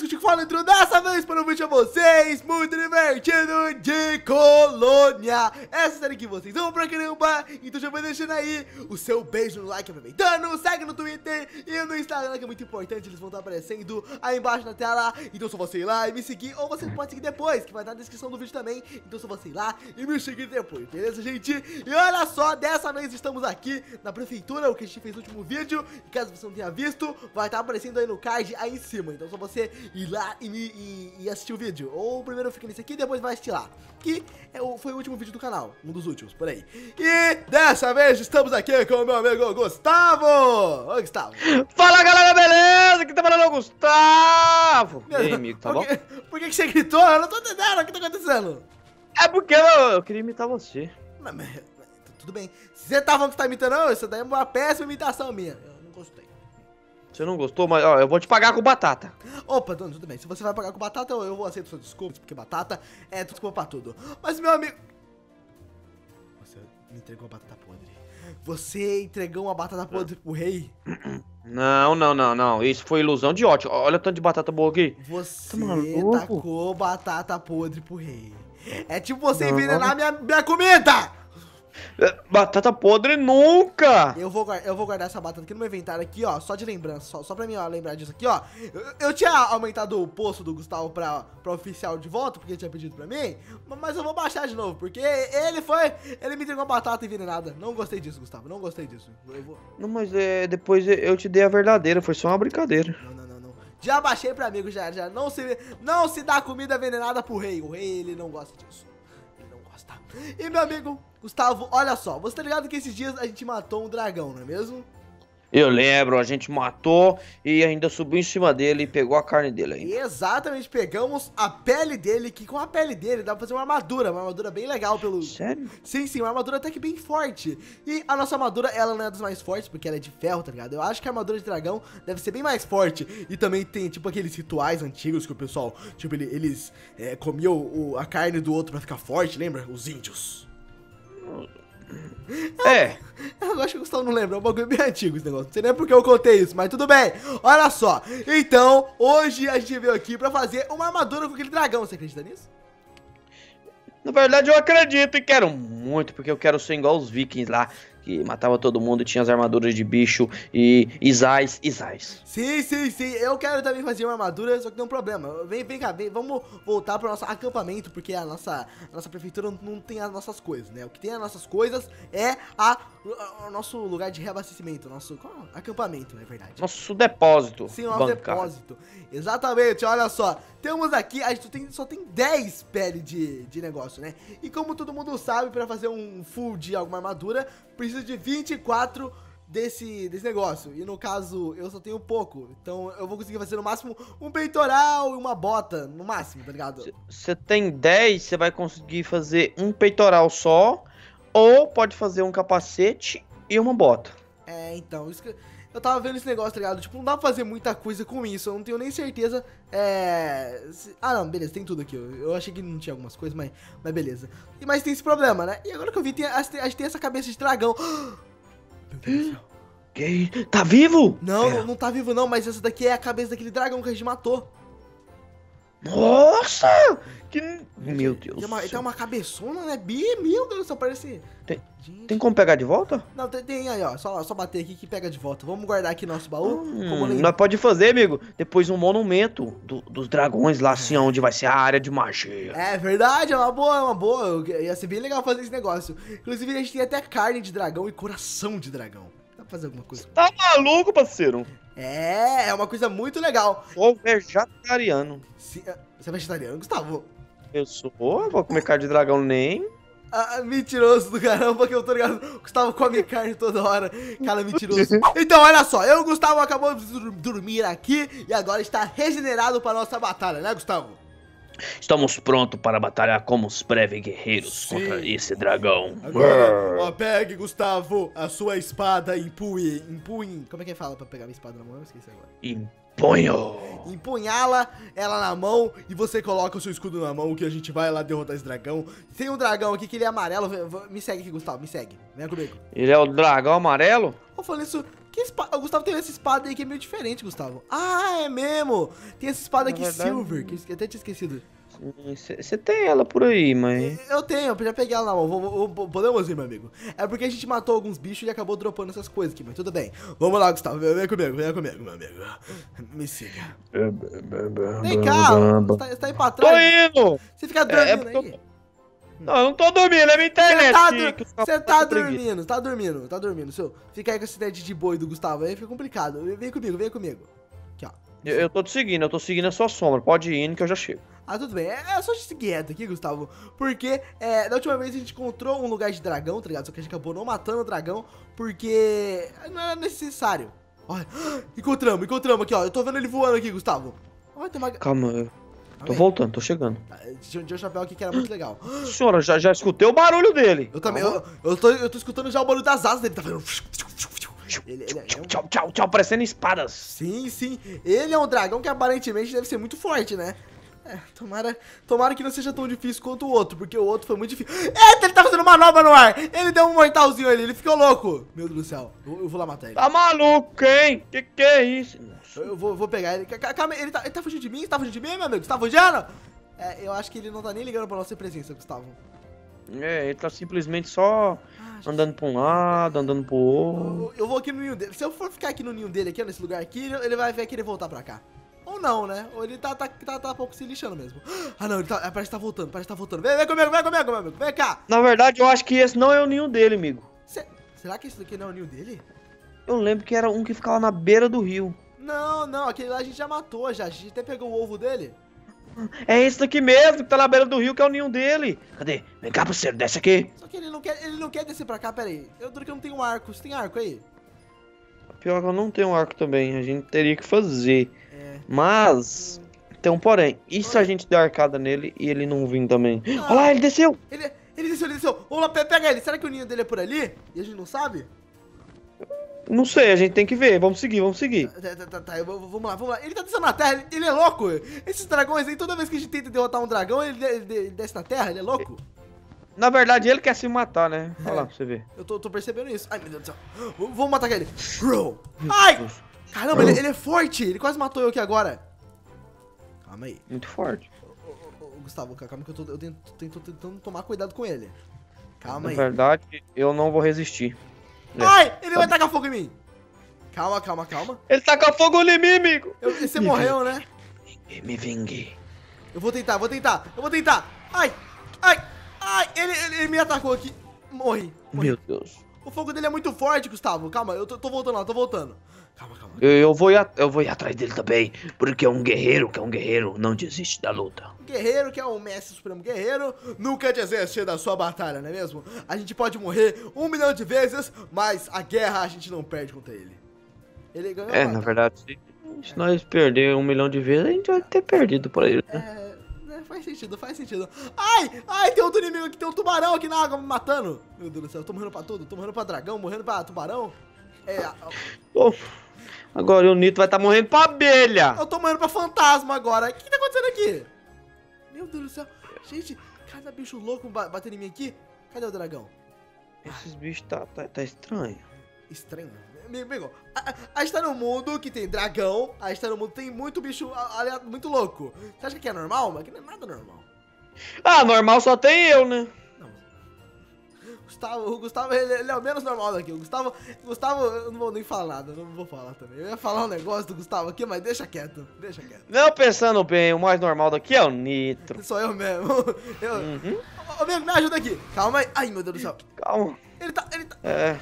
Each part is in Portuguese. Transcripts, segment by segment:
vez que eu te falo, entrou dessa vez para um vídeo a vocês muito divertido de colônia. Essa série que vocês vão pra caramba, então já vai deixando aí o seu beijo no like, aproveitando, segue no Twitter e no Instagram, que é muito importante, eles vão estar aparecendo aí embaixo na tela. Então só você ir lá e me seguir, ou você pode seguir depois, que vai estar na descrição do vídeo também. Então só você ir lá e me seguir depois, beleza, gente? E olha só, dessa vez estamos aqui na prefeitura, o que a gente fez no último vídeo, e caso você não tenha visto, vai estar aparecendo aí no card aí em cima. Então só você ir lá e assistir o vídeo, ou primeiro fica nesse aqui, depois vai assistir lá, que foi o último vídeo do canal, um dos últimos, por aí. E dessa vez estamos aqui com o meu amigo Gustavo. Oi, Gustavo. Fala, galera, beleza? Aqui tá falando o Gustavo. E aí, amigo, tá bom? Por que você gritou? Eu não tô entendendo o que tá acontecendo. É porque eu queria imitar você. Mas, tudo bem. Se você tava tá imitando, isso daí é uma péssima imitação minha. Eu não gostei. Você não gostou, mas ó, eu vou te pagar com batata. Opa, dono, tudo bem. Se você vai pagar com batata, eu vou aceitar suas desculpas, porque batata é desculpa pra tudo. Mas, meu amigo... Você me entregou uma batata podre. Você entregou uma batata podre pro rei? Não. Isso foi ilusão de ódio. Olha o tanto de batata boa aqui. Você tacou batata podre pro rei. É tipo você envenenar minha comida! Batata podre nunca! Eu vou guardar essa batata aqui no meu inventário aqui, ó, só de lembrança, só pra mim, ó, lembrar disso aqui, ó. Eu tinha aumentado o posto do Gustavo pra oficial de volta, porque ele tinha pedido pra mim, mas eu vou baixar de novo, porque ele me entregou uma batata envenenada. Não gostei disso, Gustavo, não gostei disso. Não, mas depois eu te dei a verdadeira, foi só uma brincadeira. Não. Já baixei pra amigo, já. Não se dá comida envenenada pro rei, o rei, ele não gosta disso. E meu amigo Gustavo, olha só, você tá ligado que esses dias a gente matou um dragão, não é mesmo? Eu lembro, a gente matou e ainda subiu em cima dele e pegou a carne dele ainda. Exatamente, pegamos a pele dele, que com a pele dele dá pra fazer uma armadura bem legal pelo... Sério? Sim, uma armadura até que bem forte. E a nossa armadura, ela não é das mais fortes, porque ela é de ferro, tá ligado? Eu acho que a armadura de dragão deve ser bem mais forte. E também tem, tipo, aqueles rituais antigos que o pessoal, tipo, eles comiam a carne do outro pra ficar forte, lembra? Os índios. Eu acho que o Gustavo não lembra, é um bagulho bem antigo esse negócio. Não sei nem porque eu contei isso, mas tudo bem. Olha só, então, hoje a gente veio aqui pra fazer uma armadura com aquele dragão. Você acredita nisso? Na verdade eu acredito e quero muito, porque eu quero ser igual os vikings lá, que matava todo mundo e tinha as armaduras de bicho e Isais. Sim, eu quero também fazer uma armadura, só que tem um problema. Vem cá, vamos voltar para o nosso acampamento, porque a nossa prefeitura não tem as nossas coisas, né? O que tem as nossas coisas é o nosso lugar de reabastecimento, acampamento, na verdade. Nosso depósito. Sim, nosso depósito. Exatamente, olha só. Temos aqui, a gente só tem 10 peles de negócio, né? E como todo mundo sabe, para fazer um full de alguma armadura, precisa de 24 desse negócio. E no caso, eu só tenho pouco. Então eu vou conseguir fazer no máximo um peitoral e uma bota, no máximo, tá ligado? Você tem 10, você vai conseguir fazer um peitoral só, ou pode fazer um capacete e uma bota. Então, isso que eu tava vendo esse negócio, tá ligado? Tipo, não dá pra fazer muita coisa com isso, eu não tenho nem certeza. Não, beleza, tem tudo aqui. Eu achei que não tinha algumas coisas, mas beleza. Mas tem esse problema, né? E agora que eu vi, a gente tem essa cabeça de dragão. Meu Deus do céu. Que? Tá vivo? Não tá vivo não, mas essa daqui é a cabeça daquele dragão que a gente matou. Nossa! Meu Deus. Tem uma cabeçona, né? Meu Deus, só parece... Tem como pegar de volta? Não, tem aí, ó. Só bater aqui que pega de volta. Vamos guardar aqui nosso baú. Nós pode fazer, amigo. Depois um monumento dos dragões lá, assim, onde vai ser a área de magia. É verdade, é uma boa, é uma boa. Ia ser bem legal fazer esse negócio. Inclusive, a gente tem até carne de dragão e coração de dragão. Dá pra fazer alguma coisa? Você tá maluco, parceiro? É uma coisa muito legal. Sou vegetariano. Você é vegetariano, Gustavo? Eu sou, vou comer carne de dragão nem. Ah, mentiroso do caramba, que eu tô ligado. Gustavo come carne toda hora. Cara, mentiroso. Então, olha só, eu e o Gustavo acabamos de dormir aqui e agora está regenerado para nossa batalha, né, Gustavo? Estamos prontos para batalhar como os breves guerreiros contra esse dragão. Agora, ó, pegue, Gustavo, a sua espada e empunhe. Como é que fala pra pegar minha espada na mão? Eu esqueci agora. Empunhá-la, ela na mão, e você coloca o seu escudo na mão, que a gente vai lá derrotar esse dragão. Tem um dragão aqui que ele é amarelo. Me segue aqui, Gustavo, me segue. Vem comigo. Ele é o dragão amarelo? Eu falei isso... Que espada? O Gustavo tem essa espada aí que é meio diferente, Gustavo. Ah, é mesmo! Tem essa espada aqui, verdade, Silver, que eu até tinha esquecido. Você tem ela por aí, mas... Eu tenho, eu já peguei ela lá, podemos ir, meu amigo. É porque a gente matou alguns bichos e acabou dropando essas coisas aqui, mas tudo bem. Vamos lá, Gustavo, vem comigo, meu amigo. Me siga. Vem cá, você tá aí pra trás. Tô indo! Você fica dormindo aí. Não, eu não tô dormindo, é minha internet. Você tá dormindo, seu. Fica aí com essa ideia de boi do Gustavo, aí fica complicado. Vem comigo. Aqui, ó. Eu tô seguindo a sua sombra, pode ir indo que eu já chego. Ah, tudo bem, é só te seguir reto aqui, Gustavo, porque da última vez a gente encontrou um lugar de dragão, tá ligado? Só que a gente acabou não matando o dragão, porque não era necessário. Olha, encontramos aqui, ó, eu tô vendo ele voando aqui, Gustavo. Olha, tem uma... Calma, eu tô voltando, tô chegando. Tinha um chapéu aqui que era muito legal. Senhora, já escutei o barulho dele. Eu também, eu tô escutando já o barulho das asas dele, tá vendo? Ele é um... Tchau, parecendo espadas. Sim. Ele é um dragão que aparentemente deve ser muito forte, né? É, tomara que não seja tão difícil quanto o outro, porque o outro foi muito difícil. Eita, ele tá fazendo manobra no ar. Ele deu um mortalzinho ali, ele ficou louco. Meu Deus do céu, eu vou lá matar ele. Tá maluco, hein? Que é isso? Eu vou pegar ele. Calma, ele tá fugindo de mim? Você tá fugindo de mim, meu amigo? Você tá fugindo? É, eu acho que ele não tá nem ligando pra nossa presença, Gustavo. É, ele tá simplesmente só andando pra um lado, andando pro outro. Eu vou aqui no ninho dele. Se eu for ficar aqui no ninho dele, aqui nesse lugar aqui, ele vai querer voltar pra cá. Ou não, né? Ou ele tá um pouco se lixando mesmo. Ah, não, ele tá, parece que tá voltando, Vem comigo, meu amigo, vem cá. Na verdade, eu acho que esse não é o ninho dele, amigo. Será que esse daqui não é o ninho dele? Eu lembro que era um que ficava na beira do rio. Não, aquele lá a gente já matou, já. A gente até pegou o ovo dele. É esse daqui mesmo, que tá na beira do rio, que é o ninho dele. Cadê? Vem cá, parceiro, desce aqui. Só que ele não quer descer pra cá, pera aí. Eu duro que eu não tenho arco, você tem arco aí? Pior que eu não tenho arco também, a gente teria que fazer. É. Mas, então, porém, e se a gente der arcada nele e ele não vir também? Ah, olha lá, ele desceu! Ele desceu! Vamos lá, pega ele, será que o ninho dele é por ali? E a gente não sabe? Não sei, a gente tem que ver, vamos seguir. Tá, vamos lá. Ele tá descendo na terra, ele é louco. Esses dragões aí, toda vez que a gente tenta derrotar um dragão, ele desce na terra, ele é louco. Na verdade, ele quer se matar, né? Olha lá, pra você ver. Eu tô percebendo isso. Ai, meu Deus do céu. Vamos matar ele. Ai! Caramba, ele é forte, ele quase matou eu aqui agora. Calma aí. Muito forte. Gustavo, calma que eu tô tentando tomar cuidado com ele. Calma aí. Na verdade, eu não vou resistir. Ai, ele vai tacar fogo em mim. Calma. Ele taca fogo em mim, amigo. Você morreu, né? Me vingue. Eu vou tentar. Ai, ele me atacou aqui. Morri. Meu Deus. O fogo dele é muito forte, Gustavo. Calma, eu tô voltando. Calma. Eu vou ir atrás dele também, porque é um guerreiro não desiste da luta. Guerreiro que é o mestre supremo guerreiro, nunca desiste da sua batalha, não é mesmo? A gente pode morrer 1 milhão de vezes, mas a guerra a gente não perde contra ele. Ele ganhou. É, na verdade, se nós perder 1 milhão de vezes, a gente vai ter perdido pra ele, né? É, faz sentido. Ai, tem outro inimigo aqui, tem um tubarão aqui na água me matando. Meu Deus do céu, eu tô morrendo pra tudo, tô morrendo pra dragão, morrendo pra tubarão. Agora o Nito vai estar morrendo pra abelha. Eu tô morrendo pra fantasma agora. O que tá acontecendo aqui? Meu Deus do céu. Gente, cada bicho louco batendo em mim aqui. Cadê o dragão? Esses bichos tá estranho. Estranho? Amigo, a gente tá num mundo que tem dragão. A gente tá num mundo que tem muito bicho muito louco. Você acha que é normal? Mas aqui não é nada normal. Ah, normal só tem eu, né? O Gustavo ele é o menos normal daqui. O Gustavo, eu não vou nem falar nada, não vou falar também. Eu ia falar um negócio do Gustavo aqui, mas deixa quieto. Não, pensando bem, o mais normal daqui é o Nitro. Sou eu mesmo. Ô, amigo, me ajuda aqui. Calma aí. Ai, meu Deus do céu. Calma. Ele tá... É...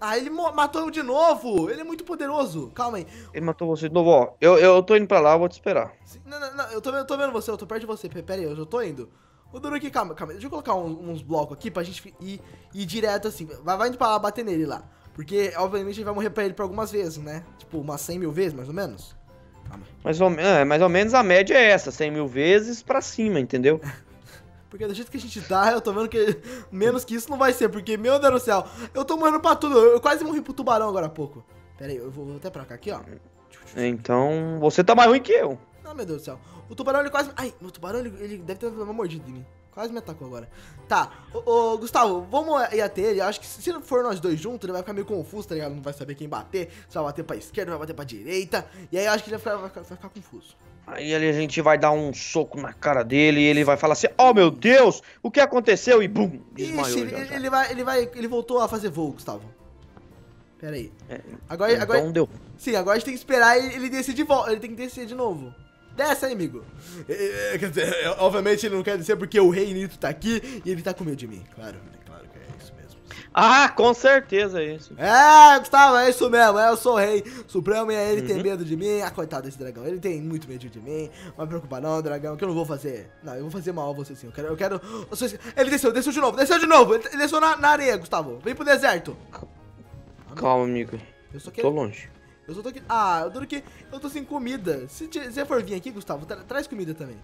Ah, ele matou eu de novo. Ele é muito poderoso. Calma aí. Ele matou você de novo, ó. Eu tô indo pra lá, eu vou te esperar. Não, eu tô vendo você, eu tô perto de você. Pera aí, eu tô indo. Ô, Duro aqui, calma, deixa eu colocar uns blocos aqui pra gente ir direto assim. Vai indo pra lá, bater nele lá. Porque, obviamente, a gente vai morrer pra ele por algumas vezes, né? Tipo, umas 100 mil vezes, mais ou menos. Calma. Mais ou menos a média é essa, 100 mil vezes pra cima, entendeu? Porque do jeito que a gente dá, eu tô vendo que menos que isso não vai ser. Porque, meu Deus do céu, eu tô morrendo pra tudo. Eu quase morri pro tubarão agora há pouco. Pera aí, eu vou até pra cá aqui, ó. Então, você tá mais ruim que eu. Ah, meu Deus do céu. O tubarão, ele quase... Ai, meu tubarão, ele deve ter uma mordida em mim. Quase me atacou agora. Tá, ô Gustavo, vamos ir até ele. Acho que se for nós dois juntos, ele vai ficar meio confuso, tá ligado? Não vai saber quem bater. Se vai bater pra esquerda, vai bater pra direita. E aí eu acho que ele vai ficar confuso. Aí a gente vai dar um soco na cara dele e ele vai falar assim, oh meu Deus, o que aconteceu? E bum, desmaiou. Ixi, já. Ele voltou a fazer voo, Gustavo. Pera aí. É, agora, então agora, deu. Sim, agora a gente tem que esperar ele descer de volta. Ele tem que descer de novo. Desce aí, amigo. Quer dizer, obviamente ele não quer descer porque o rei Nito tá aqui e ele tá com medo de mim. Claro, claro que é isso mesmo. Ah, com certeza é isso. É, Gustavo, é isso mesmo. Eu sou o rei supremo e ele tem medo de mim. Ah, coitado desse dragão. Ele tem muito medo de mim. Não me preocupa não, dragão, que eu não vou fazer. Não, eu vou fazer mal a você sim. Eu quero... Ele desceu de novo, Ele desceu na areia, Gustavo. Vem pro deserto. Calma, amigo. Eu só quero... Tô longe. Eu só tô aqui... Ah, eu tô aqui... Eu tô sem comida. Se for vir aqui, Gustavo, traz comida também.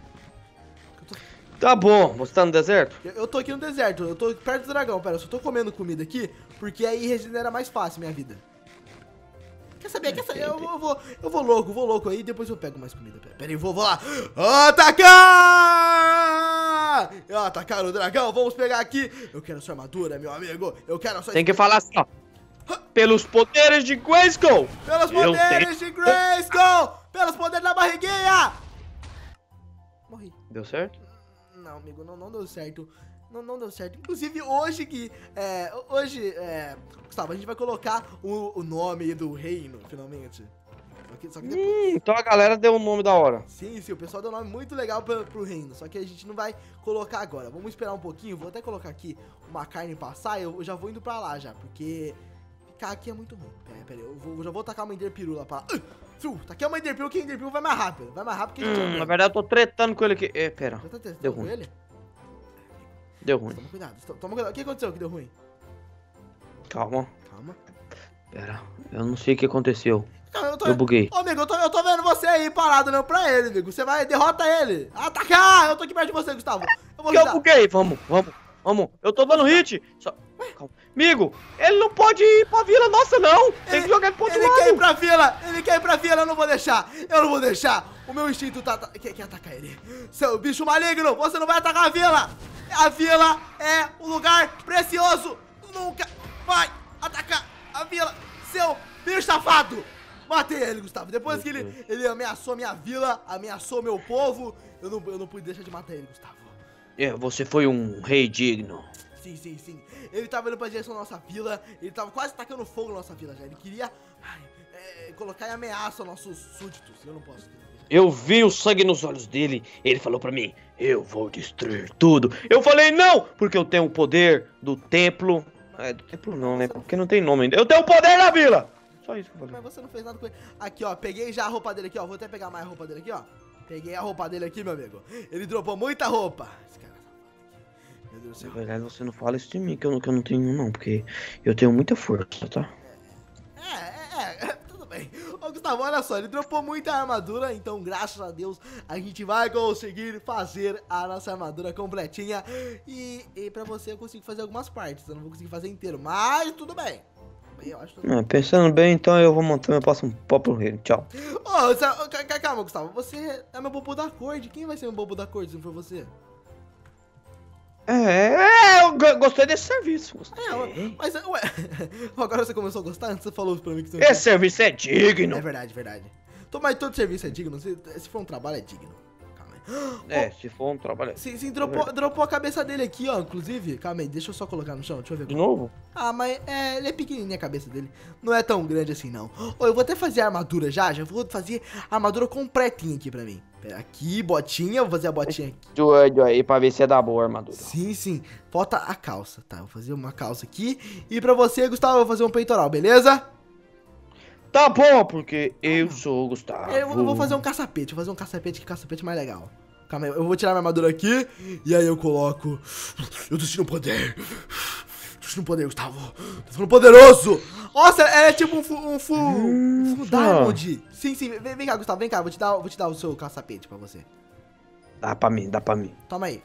Tá bom. Você tá no deserto? Eu tô aqui no deserto. Eu tô perto do dragão. Pera, eu só tô comendo comida aqui, porque aí regenera mais fácil minha vida. Quer saber? Eu vou louco aí, depois eu pego mais comida. Pera aí, vou lá. Atacar! Atacar o dragão. Vamos pegar aqui. Eu quero a sua armadura, meu amigo. Eu quero a sua... Tem que falar assim, ó. Pelos poderes de Grayskull! Pelos poderes de Grayskull! Pelos poderes da barriguinha! Morri. Deu certo? Não, amigo, não deu certo. Não deu certo. Inclusive, hoje, Gui, Gustavo, a gente vai colocar o nome do reino, finalmente. Só que depois... então a galera deu um nome da hora. Sim, o pessoal deu um nome muito legal pro reino. Só que a gente não vai colocar agora. Vamos esperar um pouquinho. Vou até colocar aqui uma carne passar. Eu já vou indo pra lá já, porque... Aqui é muito ruim. Pera aí, eu já vou tacar uma Ender Pirula pra lá. Taquei uma Ender Pirula, que a Ender Pirula vai mais rápido. Vai mais rápido que a gente... Na verdade, eu tô tretando com ele aqui. Pera. Tá deu ruim. Ele? Deu ruim. Toma cuidado. O que aconteceu que deu ruim? Calma. Pera, eu não sei o que aconteceu. Eu buguei. Ô, amigo, eu tô vendo você aí parado, não pra ele, amigo. Você vai, derrota ele. Atacar! Eu tô aqui perto de você, Gustavo. Eu buguei. Vamos. Eu tô dando hit. Só... Calma. Amigo, ele não pode ir pra vila nossa, não! Tem que jogar ele pro outro lado! Ele quer ir pra vila, eu não vou deixar! O meu instinto quer atacar ele! Seu bicho maligno, você não vai atacar a vila! A vila é um lugar precioso! Nunca vai atacar a vila! Seu bicho safado! Matei ele, Gustavo! Depois que ele ameaçou minha vila, ameaçou meu povo, eu não pude deixar de matar ele, Gustavo! Você foi um rei digno! Sim. Ele tava indo pra direção da nossa vila. Ele tava quase tacando fogo na nossa vila já. Ele queria colocar em ameaça nossos súditos. Eu não posso. Eu vi o sangue nos olhos dele. Ele falou pra mim, eu vou destruir tudo. Eu falei, não, porque eu tenho o poder do templo. Do templo não, né? Porque não tem nome ainda. Eu tenho o poder da vila. Só isso que eu falei. Mas você não fez nada com ele. Aqui, ó. Peguei já a roupa dele aqui, ó. Vou até pegar mais a roupa dele aqui, ó. Peguei a roupa dele aqui, meu amigo. Ele dropou muita roupa. Esse cara. Meu Deus do céu. Na verdade, você não fala isso de mim, que eu não tenho, não, porque eu tenho muita força, tá? Tudo bem. Ô, Gustavo, olha só, ele dropou muita armadura, então, graças a Deus, a gente vai conseguir fazer a nossa armadura completinha. E pra você, eu consigo fazer algumas partes, eu não vou conseguir fazer inteiro, mas tudo bem. Eu acho que... pensando bem, então eu vou montar meu próximo papo rei. Tchau. Calma, Gustavo, você é meu bobo da corte. Quem vai ser meu bobo da corte se não for você? Eu gostei desse serviço. Mas, ué, agora você começou a gostar, antes você falou pra mim que... Esse serviço é digno. É verdade. Mas todo serviço é digno, se for um trabalho é digno. Calma aí. Se for um trabalho é digno. Sim, dropou a cabeça dele aqui, ó, inclusive. Calma aí, deixa eu só colocar no chão, deixa eu ver. De novo? Mas ele é pequenininho a cabeça dele. Não é tão grande assim, não. Eu vou até fazer a armadura já vou fazer a armadura completinha aqui pra mim. Pera aqui, botinha, vou fazer a botinha aqui. De olho aí pra ver se é da boa a armadura. Sim. Falta a calça, tá? Vou fazer uma calça aqui. E pra você, Gustavo, eu vou fazer um peitoral, beleza? Tá bom, porque eu sou o Gustavo. Eu vou fazer um caçapete, que caçapete é mais legal. Calma aí, eu vou tirar minha armadura aqui. E aí eu coloco... Eu destino o poder. Gustavo. Tô ficando poderoso. Nossa, ela é tipo um full diamond. Sim. Vem cá, Gustavo, vou te dar o seu caçapete pra você. Dá pra mim. Toma aí.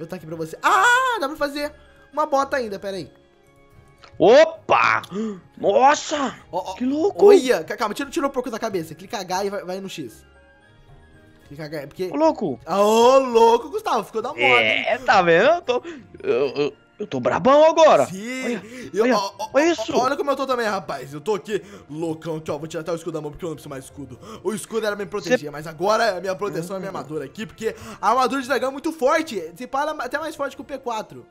Eu tô aqui pra você. Dá pra fazer uma bota ainda, pera aí. Opa! Nossa! Que louco! Calma, tira um pouco da cabeça. Clica H e vai no X. Porque... Ô, louco! Ô, louco, Gustavo, ficou da moda, hein? É, tá vendo? Eu tô brabão agora. Sim. Olha isso. Olha como eu tô também, rapaz. Eu tô aqui loucão. Aqui, ó, vou tirar até o escudo da mão, porque eu não preciso mais escudo. O escudo era pra me proteger, mas agora a minha proteção é a minha armadura aqui, porque a armadura de dragão é muito forte. Se para, até mais forte que o P4.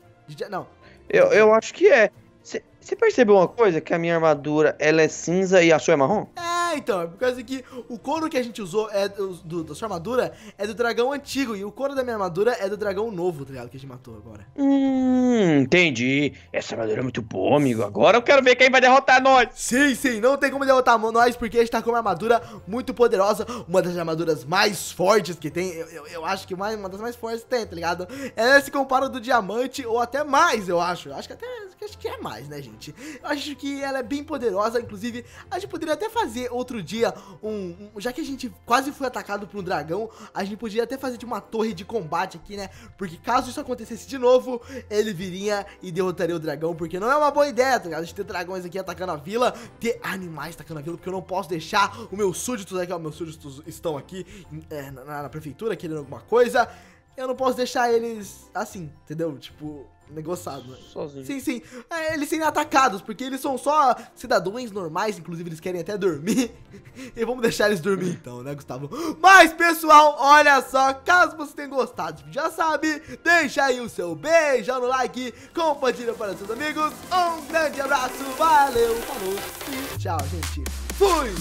Não. Eu acho que é. Você percebeu uma coisa? Que a minha armadura, ela é cinza e a sua é marrom? É, então. É por causa que o couro que a gente usou é da sua armadura é do dragão antigo. E o couro da minha armadura é do dragão novo, tá ligado? Que a gente matou agora. Entendi. Essa armadura é muito boa, amigo. Agora eu quero ver quem vai derrotar nós. Sim, sim. Não tem como derrotar nós, porque a gente tá com uma armadura muito poderosa. Uma das armaduras mais fortes que tem. Eu acho que uma das mais fortes tem, tá ligado? Ela se compara do diamante ou até mais, eu acho. Eu acho que até é mais, né, gente? Eu acho que ela é bem poderosa. Inclusive, a gente poderia até fazer outro dia já que a gente quase foi atacado por um dragão, a gente poderia até fazer de uma torre de combate aqui, né? Porque caso isso acontecesse de novo, ele viria e derrotaria o dragão, porque não é uma boa ideia, tá ligado? A gente ter dragões aqui atacando a vila, ter animais atacando a vila, porque eu não posso deixar os meus súditos aqui, ó, meus súditos estão aqui na prefeitura querendo alguma coisa. Eu não posso deixar eles assim, entendeu? Tipo... negociado. Sozinho. Sim, sim. Eles serem atacados, porque eles são só cidadãos normais, inclusive eles querem até dormir. E vamos deixar eles dormir então, né, Gustavo? Mas, pessoal, olha só, caso você tenha gostado, já sabe, deixa aí o seu beijão no like, compartilha para seus amigos. Um grande abraço, valeu, falou e tchau, gente. Fui!